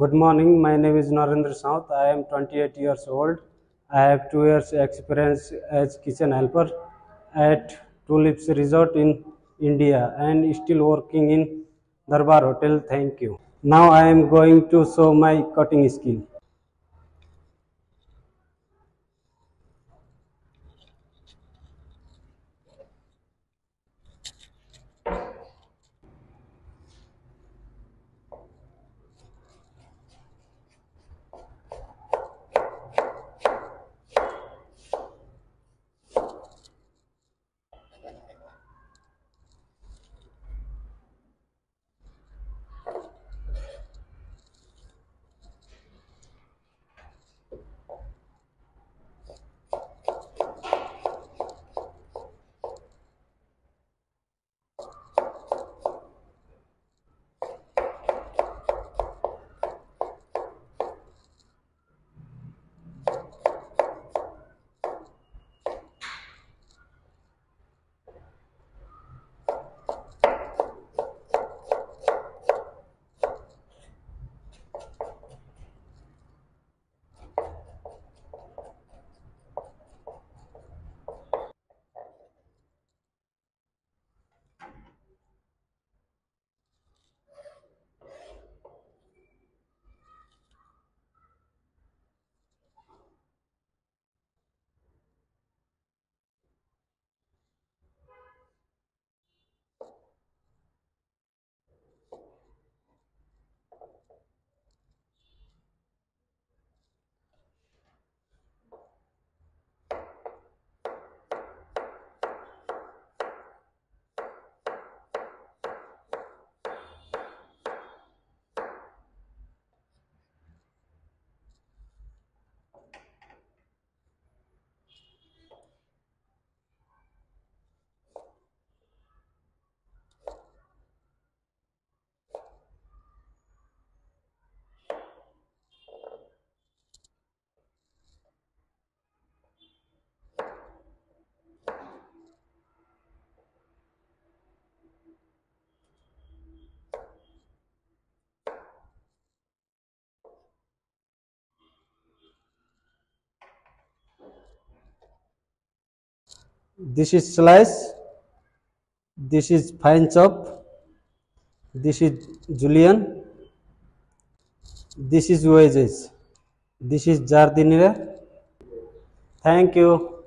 Good morning, my name is Narendra Saud. I am 28 years old. I have 2 years experience as kitchen helper at Tulips Resort in India and still working in Darbar Hotel. Thank you. Now I am going to show my cutting skill. This is slice, this is fine chop, this is julienne, this is wedges, this is jardiniere. Thank you.